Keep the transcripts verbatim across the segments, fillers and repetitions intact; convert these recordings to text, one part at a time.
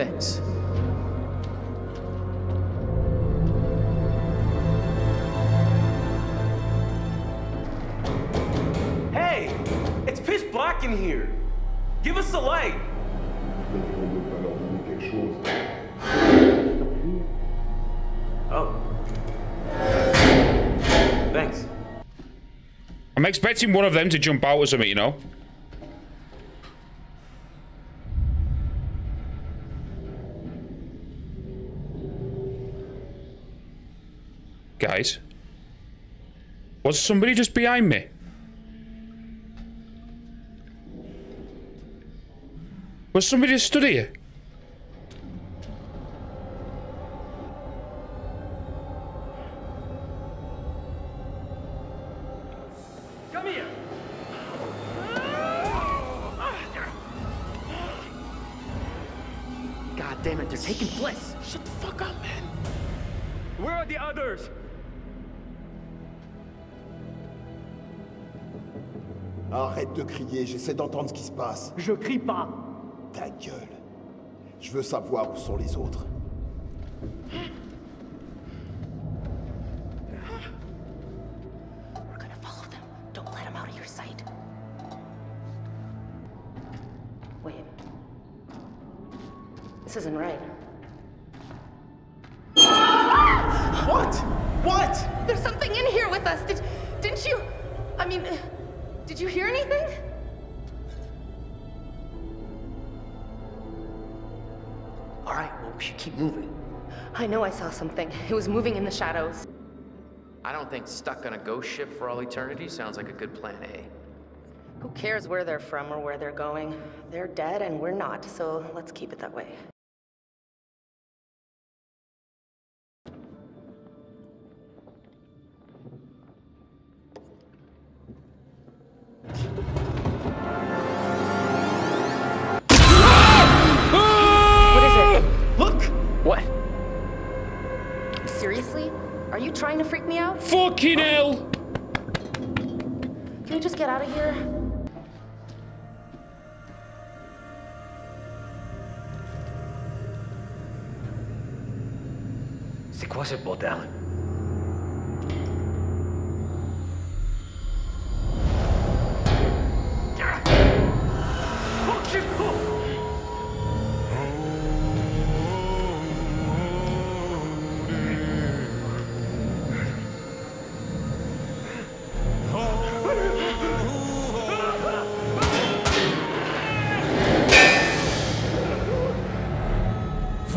Thanks. Hey! It's pitch black in here. Give us the light. Oh. Thanks. I'm expecting one of them to jump out or something, you know? Guys, was somebody just behind me? Was somebody just stood here? Come here. God damn it, they're taking place. Shut the fuck up, man. Where are the others? Arrête de crier, j'essaie d'entendre ce qui se passe. Je crie pas. Ta gueule. Je veux savoir où sont les autres. We're gonna follow them. Don't let them out of your sight. Wait. This isn't right. What? What? There's something in here with us. Did, didn't you... I mean... Did you hear anything? All right, well, we should keep moving. I know I saw something. It was moving in the shadows. I don't think stuck on a ghost ship for all eternity sounds like a good plan A. Who cares where they're from or where they're going? They're dead and we're not, so let's keep it that way. Are you trying to freak me out? Fucking hell! Can we just get out of here? C'est quoi ce bordel?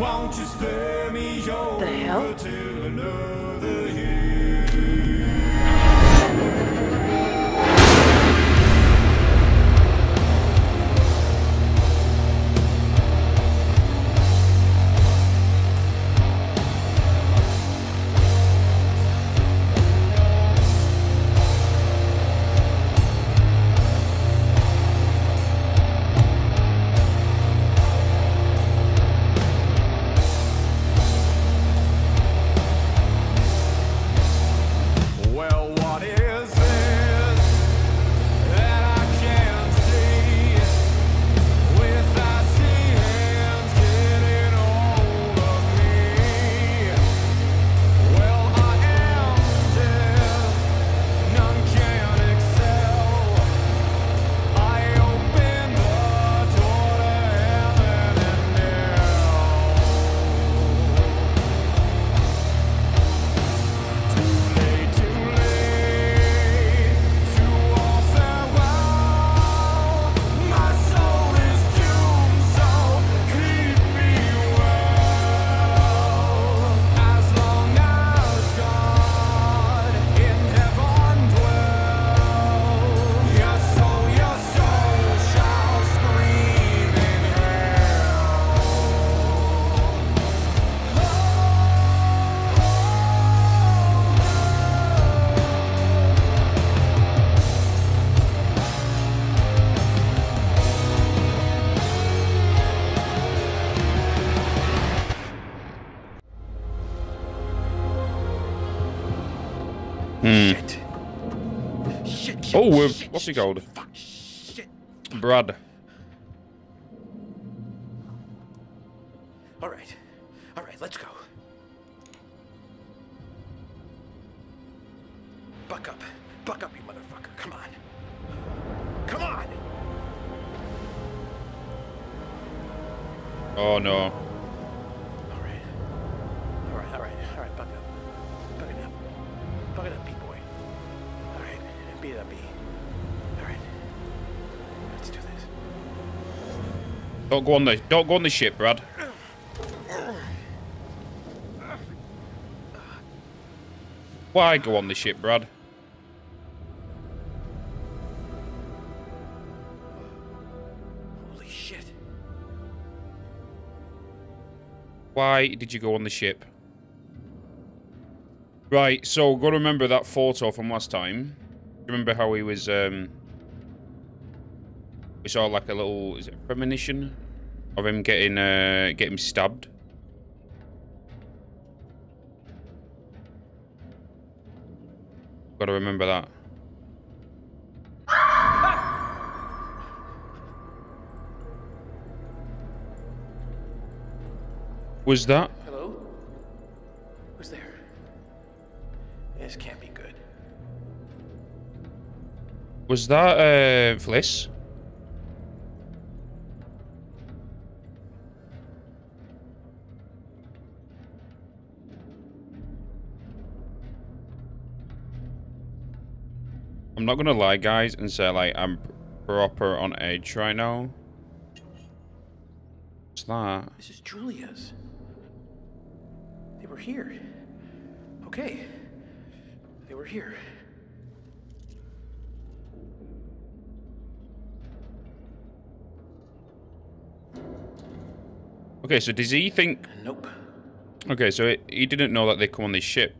Won't you spare me your the hell? Till another year? Shit. Shit, shit. Oh, we're, shit, what's he called? Fuck, shit. Brad. All right. All right, let's go. Buck up. Buck up, you motherfucker. Come on. Come on! Oh, no. All right. All right, all right. All right, buck up. Buck it up. Buck it up, B-boy. All right. Beat it up, B. All right. Let's do this. Don't go on the, don't go on the ship, Brad. Why go on the ship, Brad? Holy shit. Why did you go on the ship? Right, so gotta remember that photo from last time. Remember how he was, um... we saw like a little, is it a premonition? Of him getting, uh, getting stabbed. Got to remember that. Was that? Hello? Who's there? This can't be good. Was that uh, Fliss? I'm not gonna lie, guys, and say like I'm proper on edge right now. What's that? This is Julia's. They were here. Okay. They were here. Okay, so does he think? Nope. Okay, so it, he didn't know that they come on this ship.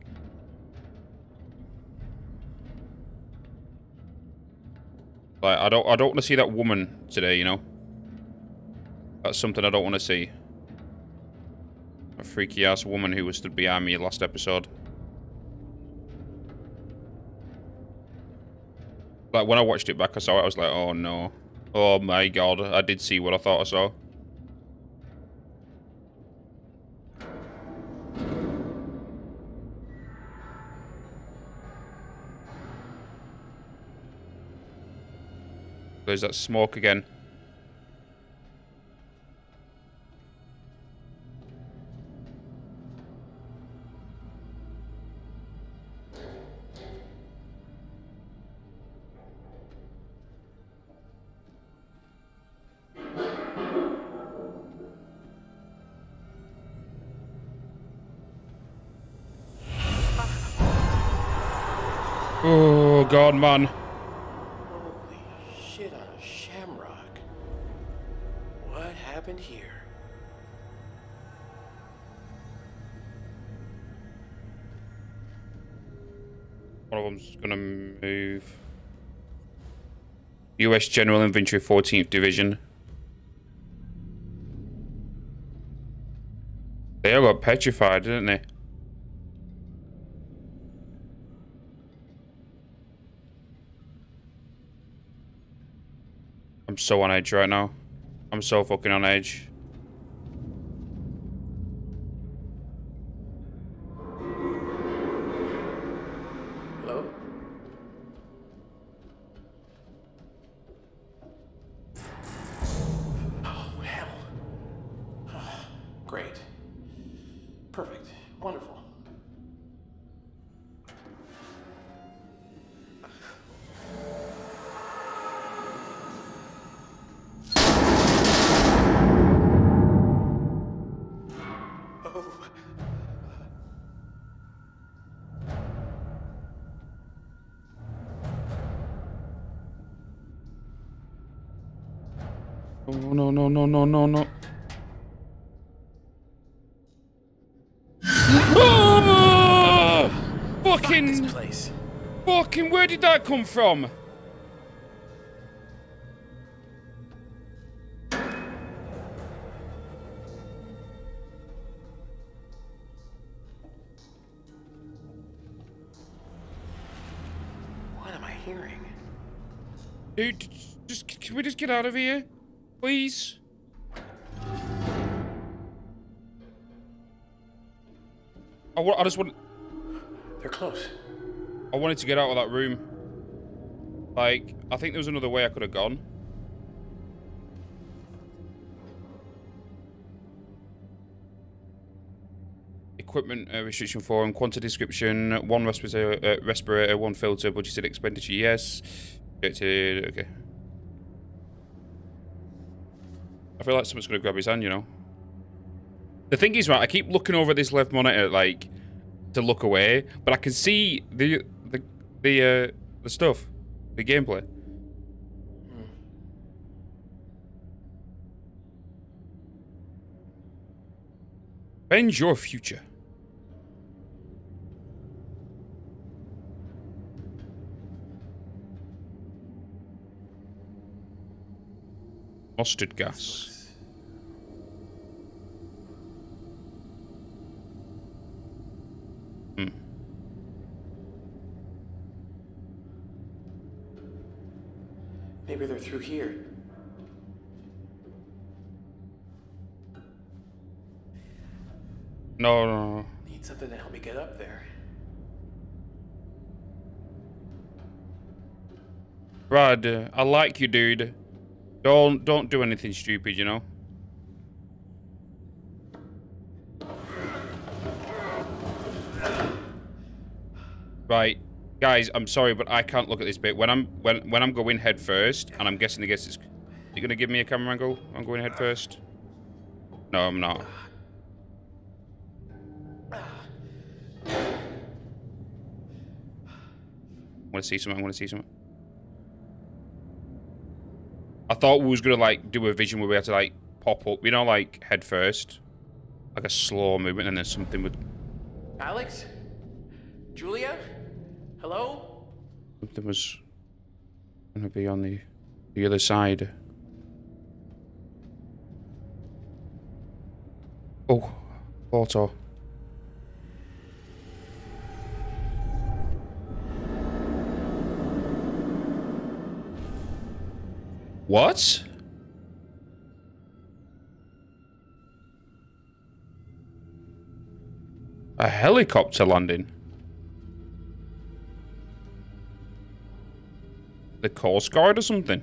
Like, I don't, I don't want to see that woman today, you know? That's something I don't want to see. A freaky-ass woman who was stood behind me last episode. Like, when I watched it back, I saw it, I was like, oh no. Oh my god, I did see what I thought I saw. There's that smoke again. Oh god, man. Here. One of them's gonna move. U S General Infantry, fourteenth Division. They all got petrified, didn't they? I'm so on edge right now. I'm so fucking on edge. Hello? Oh, hell. Oh, great. Perfect. Wonderful. Oh, no, no, no, no, no, no. Oh! Fucking this place. Fucking where did that come from? What am I hearing? Dude, just can we just get out of here? Please. I, I just want... They're close. I wanted to get out of that room. Like, I think there was another way I could have gone. Equipment uh, restriction form, quantity description, one respirator, uh, respirator, one filter, budgeted expenditure, yes. Rejected, okay. I feel like someone's going to grab his hand, you know. The thing is, right, I keep looking over this left monitor, like, to look away, but I can see the the the, uh, the stuff, the gameplay. Hmm. Bend your future. Mustard gas. Hmm. Maybe they're through here. No, no, no. Need something to help me get up there. Rod, I like you, dude. Don't, don't do anything stupid, you know? Right, guys, I'm sorry, but I can't look at this bit. When I'm, when, when I'm going head first, and I'm guessing, I guess it's... Are you gonna give me a camera angle? I'm going head first? No, I'm not. I wanna see something, I wanna see something. I thought we was gonna like do a vision where we had to like pop up, you know, like head first, like a slow movement, and then something would. Alex, Julia, hello. Something was gonna be on the the other side. Oh, auto. What? A helicopter landing. The Coast Guard or something.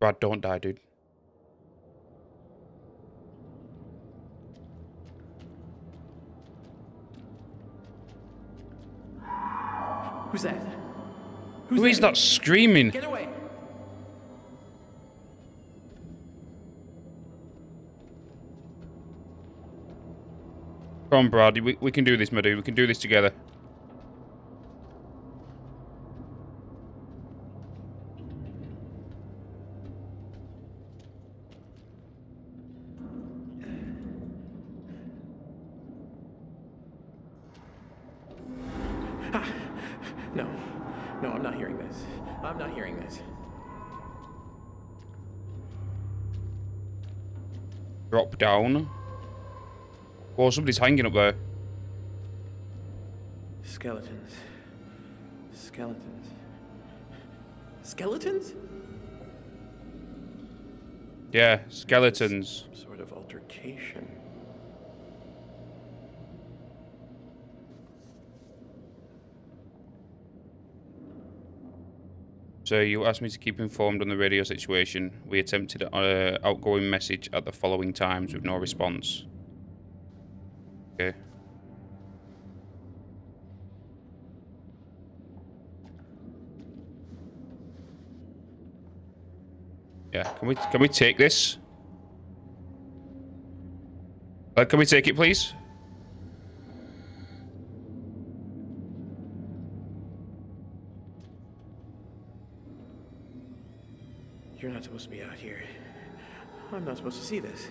Brad, don't die, dude. Who's that? Who's Who is that screaming? Get away. Come on, Brad. We, we can do this, my dude. We can do this together. Down. Whoa, somebody's hanging up there. Skeletons. Skeletons. Skeletons? Yeah, skeletons. Some sort of altercation. So you asked me to keep informed on the radio situation. We attempted an uh, outgoing message at the following times with no response. Okay. Yeah, can we can we take this? Uh, can we take it, please? You're not supposed to be out here. I'm not supposed to see this.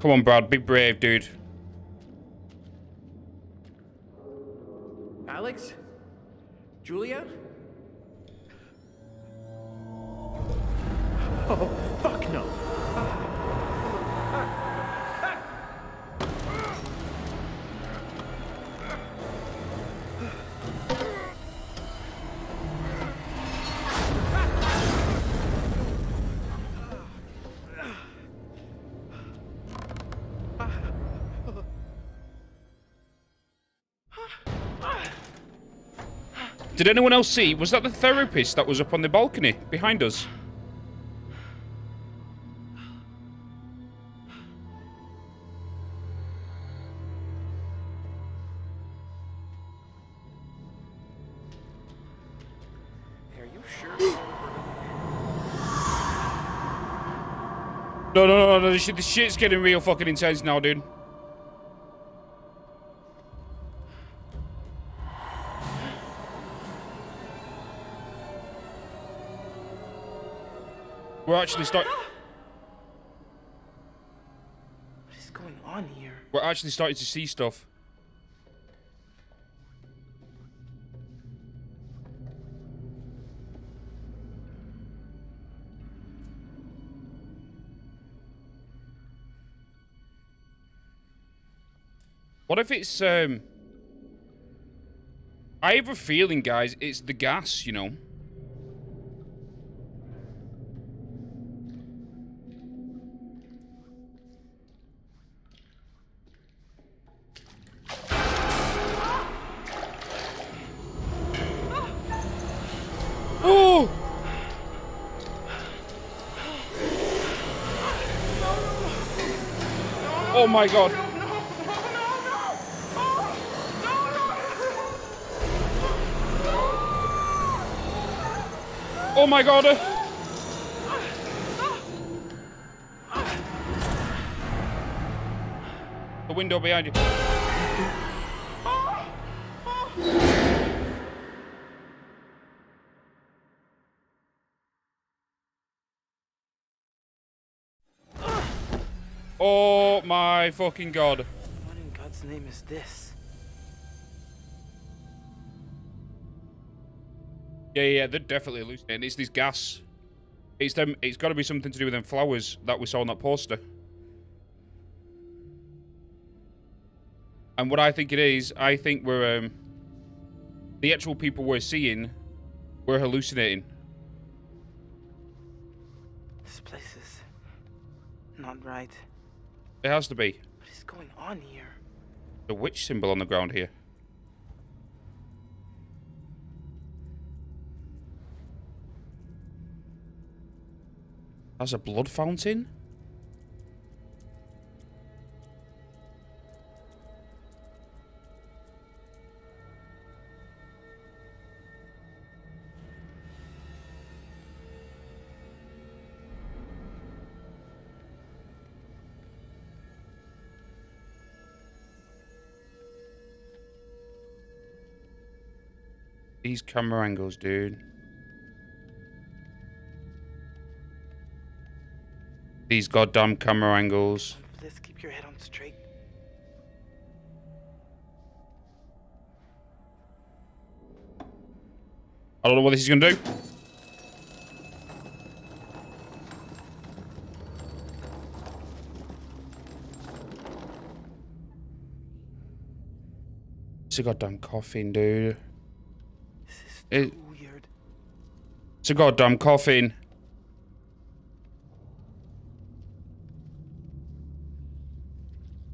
Come on, Brad. Be brave, dude. Alex? Julia? Oh, fuck no. Did anyone else see? Was that the therapist that was up on the balcony behind us? Are you sure? No, no, no, no. This, this shit's getting real fucking intense now, dude. We're actually start. What is going on here? We're actually starting to see stuff. What if it's um? I have a feeling, guys, it's the gas, you know. Oh my god. No, no, no, no, no. Oh, no, no. Oh my god. The window behind you. Oh my fucking god. What in God's name is this? Yeah, yeah, they're definitely hallucinating. It's this gas. It's them. It's got to be something to do with them flowers that we saw on that poster. And what I think it is, I think we're um, the actual people we're seeing, we're hallucinating. This place is not right. It has to be. What is going on here? The witch symbol on the ground here. That's a blood fountain? These camera angles, dude. These goddamn camera angles. Please keep your head on straight. I don't know what this is gonna do. It's a goddamn coffin, dude. It, weird. It's a goddamn coffin.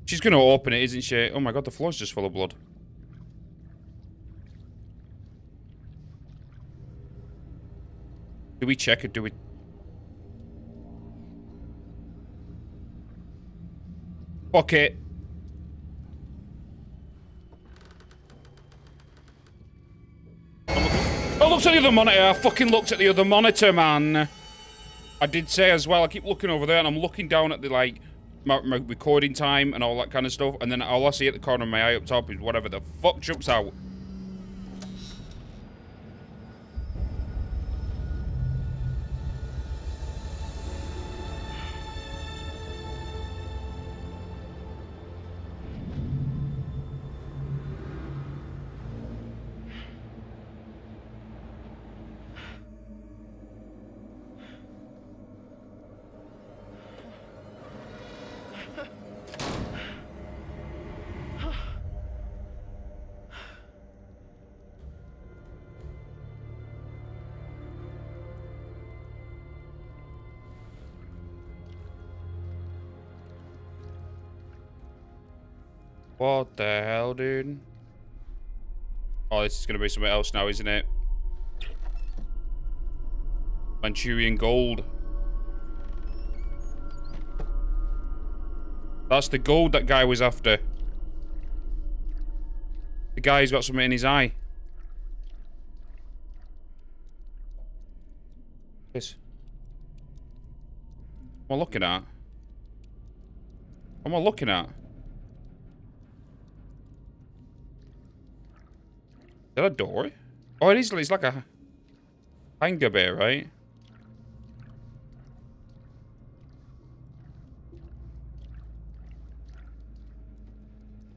She's gonna open it, isn't she? Oh my god, the floor's just full of blood. Do we check or do we? Fuck it. I looked at the other monitor. I fucking looked at the other monitor, man. I did say as well, I keep looking over there and I'm looking down at the, like, my, my recording time and all that kind of stuff, and then all I see at the corner of my eye up top is whatever the fuck jumps out. What the hell, dude? Oh, this is gonna be something else now, isn't it? Manchurian gold. That's the gold that guy was after. The guy's got something in his eye. This. What am I looking at? What am I looking at? Is that a door? Oh, it is. It's like a hangar bay, right?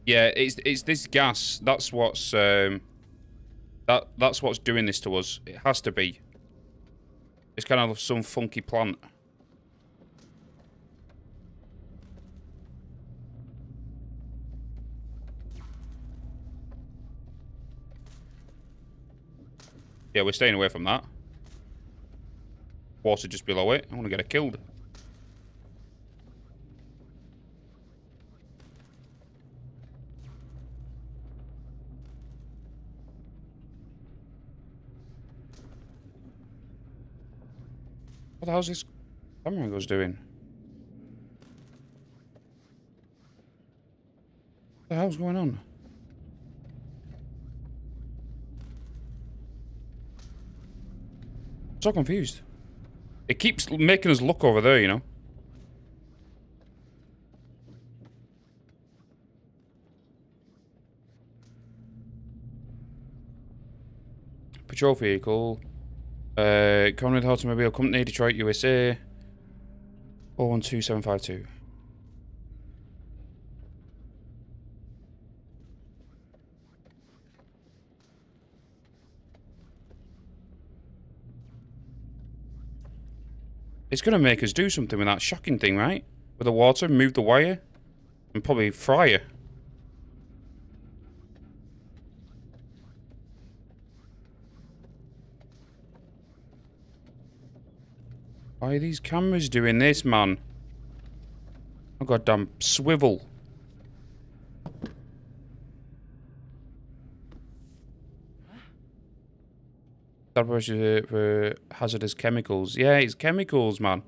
Yeah, it's it's this gas. That's what's um, that that's what's doing this to us. It has to be. It's kind of some funky plant. Yeah, we're staying away from that. Water just below it. I want to get it killed. What the hell's this camera goes doing? What the hell's going on? So confused. It keeps making us look over there, you know. Patrol vehicle. Uh, Conrad Automobile Company, Detroit, U S A. four one two seven five two. It's gonna make us do something with that shocking thing, right? With the water, move the wire, and probably fry her. Why are these cameras doing this, man? Oh, goddamn swivel. That was uh, for hazardous chemicals. Yeah, it's chemicals, man.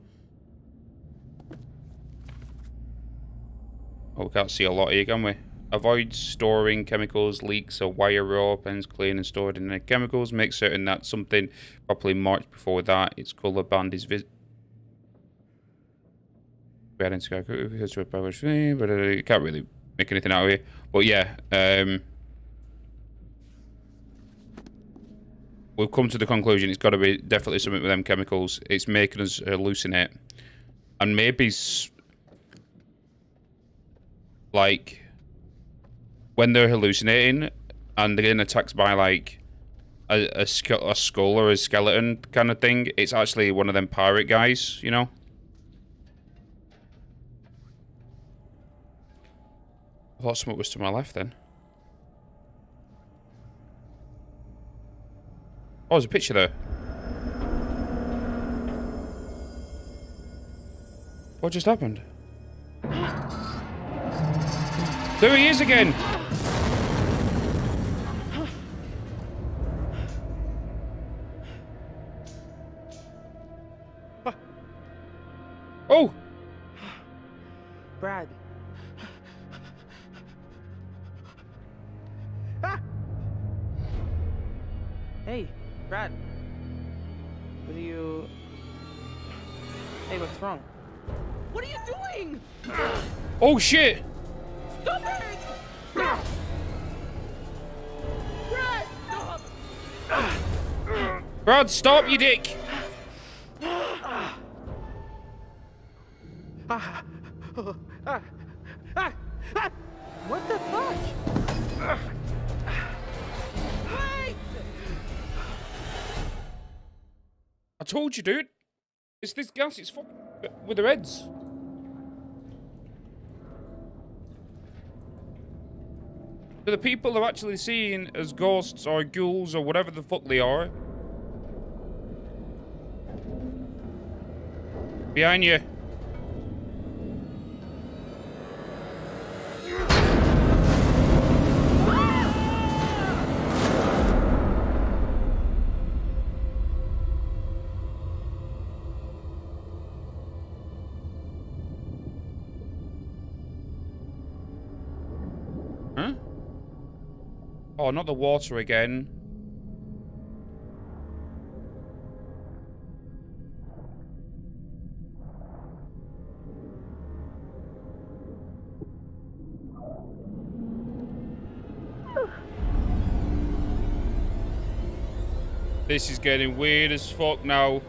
Oh, we can't see a lot here, can we? Avoid storing chemicals, leaks, or wire raw pens clean and stored in the chemicals. Make certain that something properly marked before that. Its colour band is visible. We identified it, but it can't really make anything out of here. But yeah, um... we've come to the conclusion it's got to be definitely something with them chemicals. It's making us hallucinate. And maybe, like, when they're hallucinating and they're getting attacked by, like, a, a, a skull or a skeleton kind of thing, it's actually one of them pirate guys, you know? I thought something was to my left then. Oh, there's a picture there. What just happened? There he is again! Oh! Brad. Hey. Brad, what are you... Hey, what's wrong? What are you doing? Oh, shit! Stop it! Brad, stop! Brad, stop, you dick! What the fuck? I told you, dude. It's this gas. It's fucking with their heads. So the people are actually seen as ghosts or ghouls or whatever the fuck they are. Behind you. Huh? Oh, not the water again. This is getting weird as fuck now.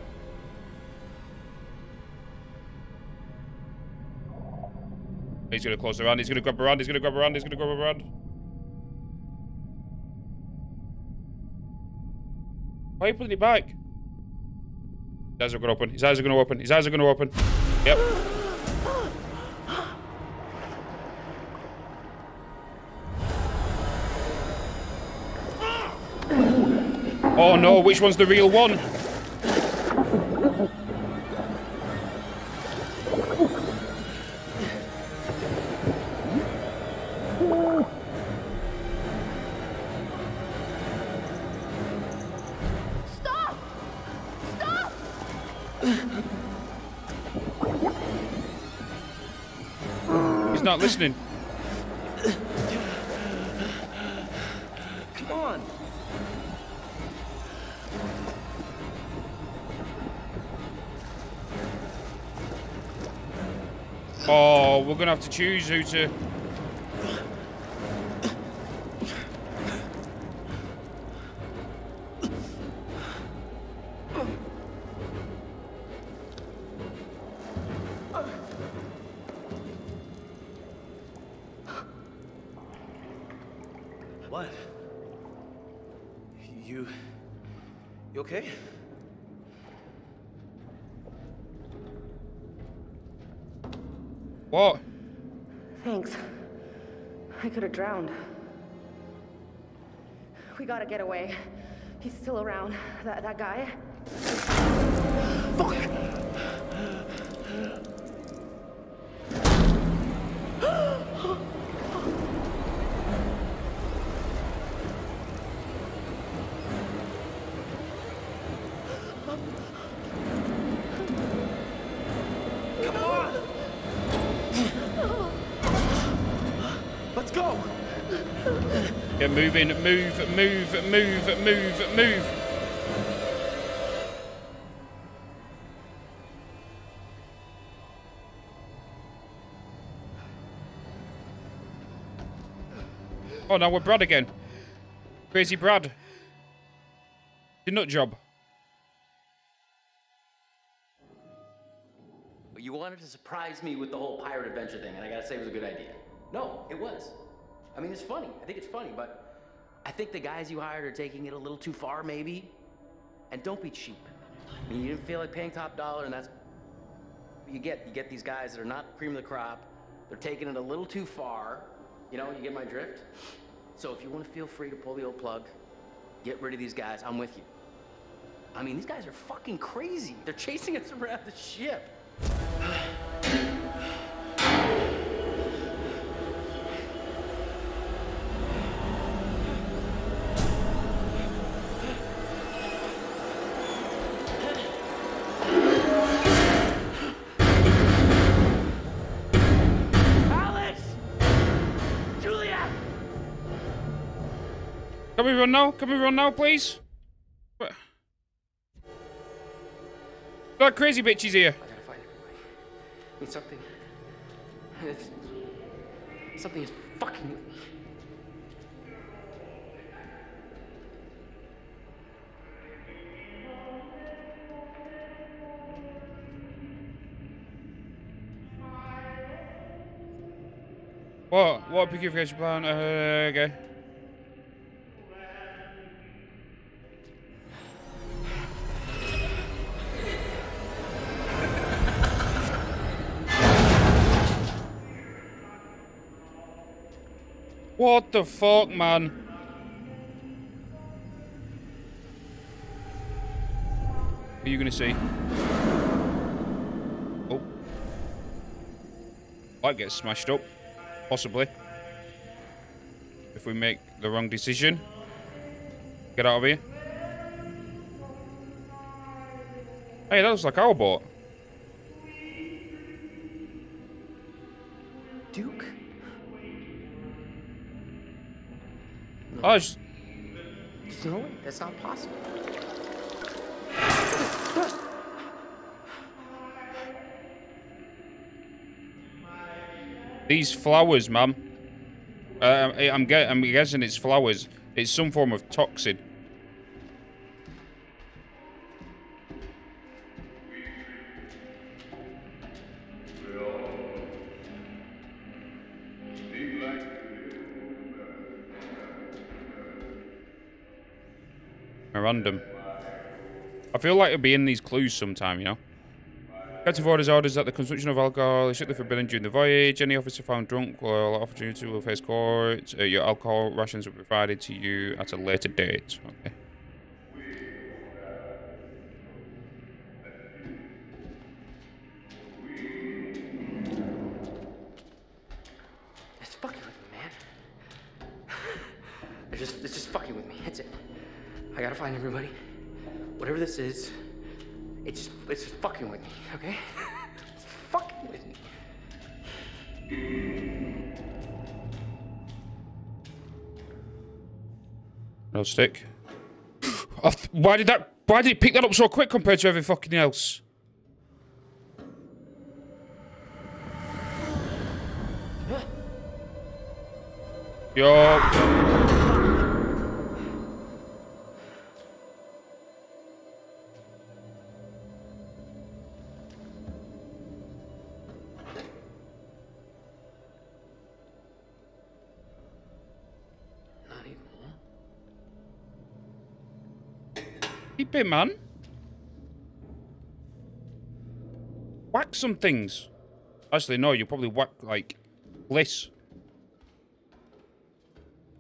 He's gonna close around, he's gonna grab around, he's gonna grab around, he's gonna grab around. Why are you pulling it back? His eyes are gonna open, his eyes are gonna open, his eyes are gonna open. Yep. Oh no, which one's the real one? Stop! Stop! He's not listening. Oh, we're gonna have to choose who to... What? You... You okay? What? Thanks. I could have drowned. We gotta get away. He's still around. That that guy. Fuck. Get moving, move, move, move, move, move. Oh, now we're Brad again. Crazy Brad. The nut job. You wanted to surprise me with the whole pirate adventure thing, and I gotta say it was a good idea. No, it was. I mean, it's funny. I think it's funny, but I think the guys you hired are taking it a little too far, maybe. And don't be cheap. I mean, you didn't feel like paying top dollar, and that's you get. You get these guys that are not cream of the crop. They're taking it a little too far. You know, you get my drift? So if you want to feel free to pull the old plug, get rid of these guys. I'm with you. I mean, these guys are fucking crazy. They're chasing us around the ship. Can we run now? Can we run now, please? What? That crazy bitch is here. I gotta find everybody. I mean, something. It's, something is fucking with me. What? What purification plan? Uh, okay. What the fuck, man? Are you gonna see? Oh. Might get smashed up. Possibly. If we make the wrong decision. Get out of here. Hey, that looks like our boat. Duke? No. Oh, it's... No, that's not possible. These flowers, ma'am. Uh, I'm, guess I'm guessing it's flowers. It's some form of toxin. Random. I feel like it'll be in these clues sometime, you know. Captain Ford has orders that the consumption of alcohol is strictly forbidden during the voyage. Any officer found drunk will opportunity will face court. Uh, your alcohol rations will be provided to you at a later date. Okay. It's fucking with me, man. It's just, it's just fucking with me. That's it. I gotta find everybody. Whatever this is, it's just, it's just fucking with me, okay? It's fucking with me. No stick. Oh, why did that? Why did it pick that up so quick compared to everything fucking else? Yo. Hey, man. Whack some things. Actually, no, you probably whack, like, bliss.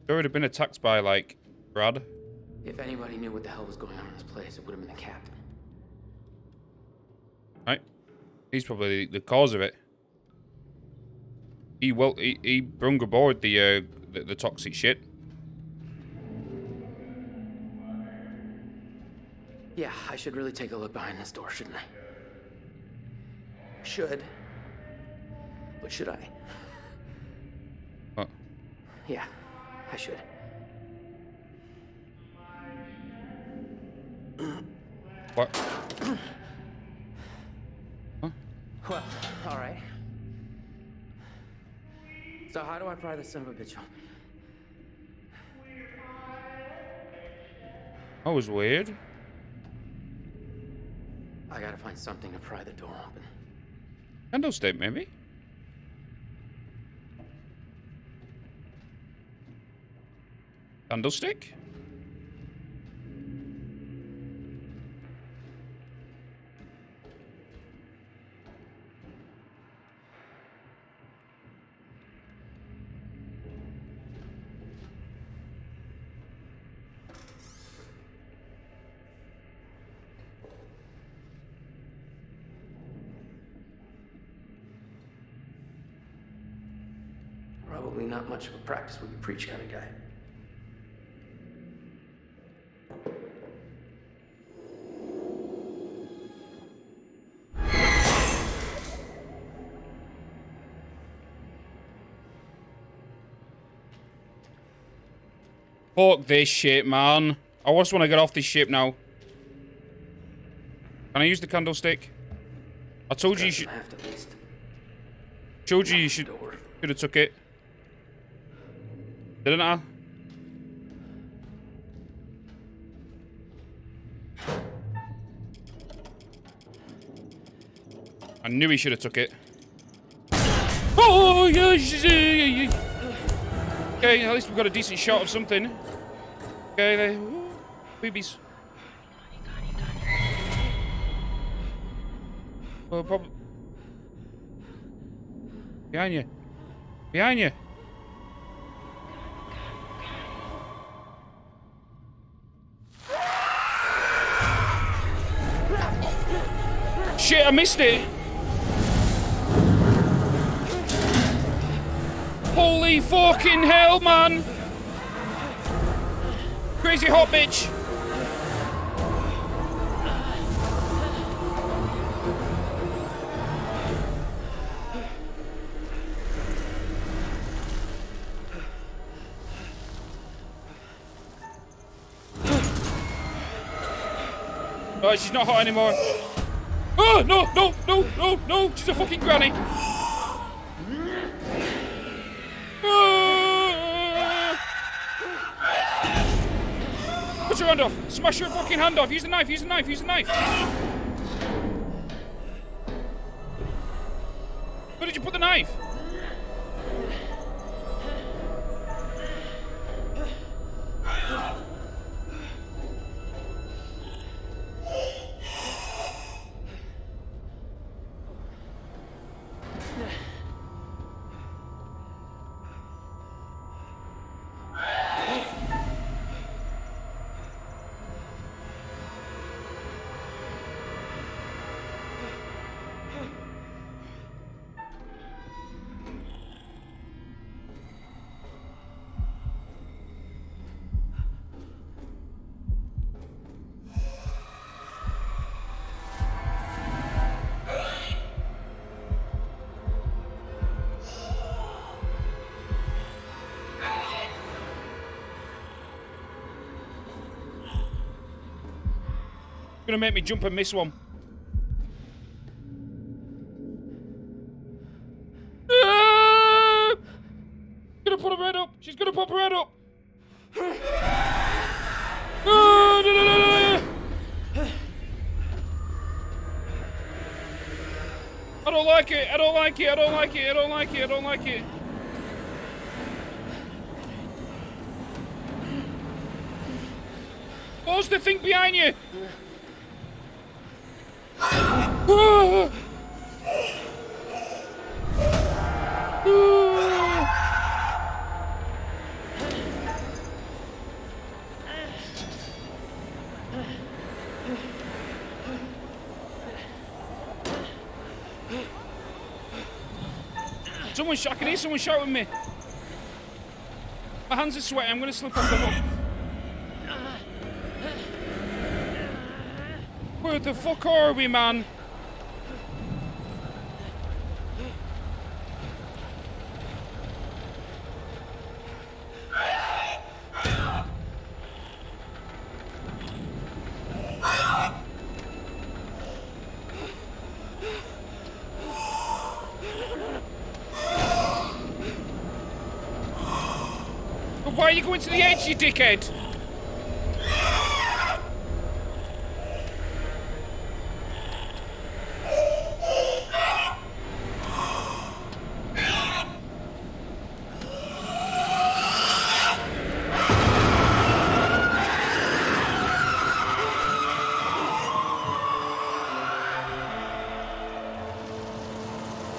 They would have been attacked by, like, Brad. If anybody knew what the hell was going on in this place, it would have been the captain. Right. He's probably the cause of it. He, well, he, he brung aboard the, uh, the, the toxic shit. Yeah, I should really take a look behind this door, shouldn't I? Should. But should I? What? Yeah, I should. What? Huh? Well, all right. So how do I pry this son of a bitch open? That was weird. I gotta find something to pry the door open. Candlestick, maybe? Candlestick? Probably not much of a practice what you preach kind of guy. Fuck this shit, man. I just want to get off this ship now. Can I use the candlestick? I told you you should. Told you you should. Could have took it. Didn't I? I knew he should have took it. Oh yes! Okay, at least we got a decent shot of something. Okay, there. Ooh, boobies. Well, probably behind you. Behind you. shit, I missed it. Holy fucking hell, man. Crazy hot bitch. Oh, she's not hot anymore. Oh, no, no, no, no, no. She's a fucking granny. Oh. Put your hand off. Smash your fucking hand off. Use the knife, use the knife, use the knife. Where did you put the knife? Gonna make me jump and miss one. Ah! Gonna put her head up. She's gonna pop her head up. Ah, no, no, no, no. I don't like it. I don't like it. I don't like it. I don't like it. I don't like it. What's the thing behind you? Whoa. Whoa. Someone sh I can hear someone shouting at me. My hands are sweaty, I'm gonna slip off the hook. Where the fuck are we, man? Why are you going to the edge, you dickhead?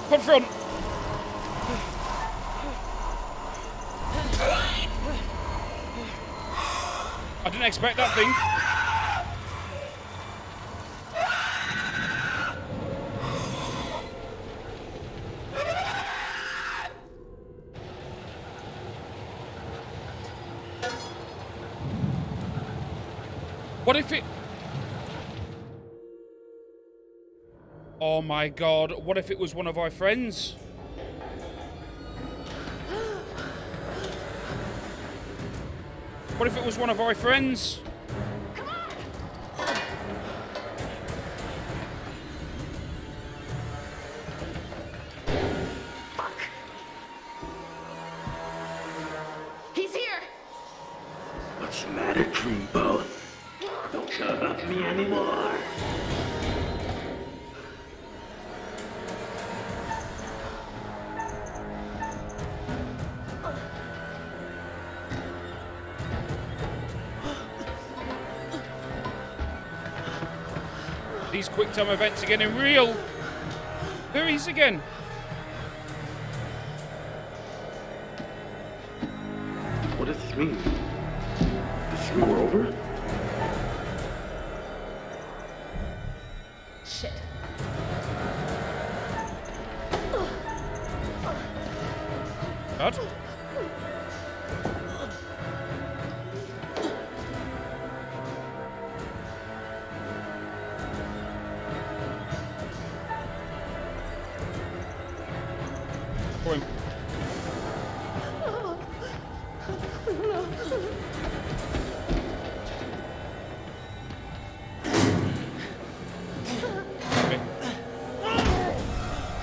Confront. I didn't expect that thing. What if it... Oh my god, what if it was one of our friends? What if it was one of our friends? Come on. Fuck. He's here. What's the matter, Dreamboat? Don't care about me anymore. These quick time events are getting real. There he is again. What does this mean? This mean we're over? Shit. What?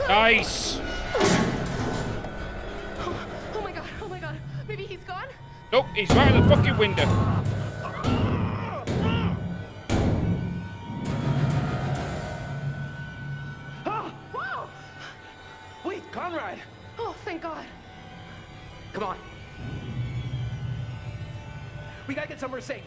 Nice! Oh, oh my god, oh my god. Maybe he's gone? Nope, he's right in the fucking window. Oh, wow! Wait, Conrad! Oh, thank god. Come on. We gotta get somewhere safe.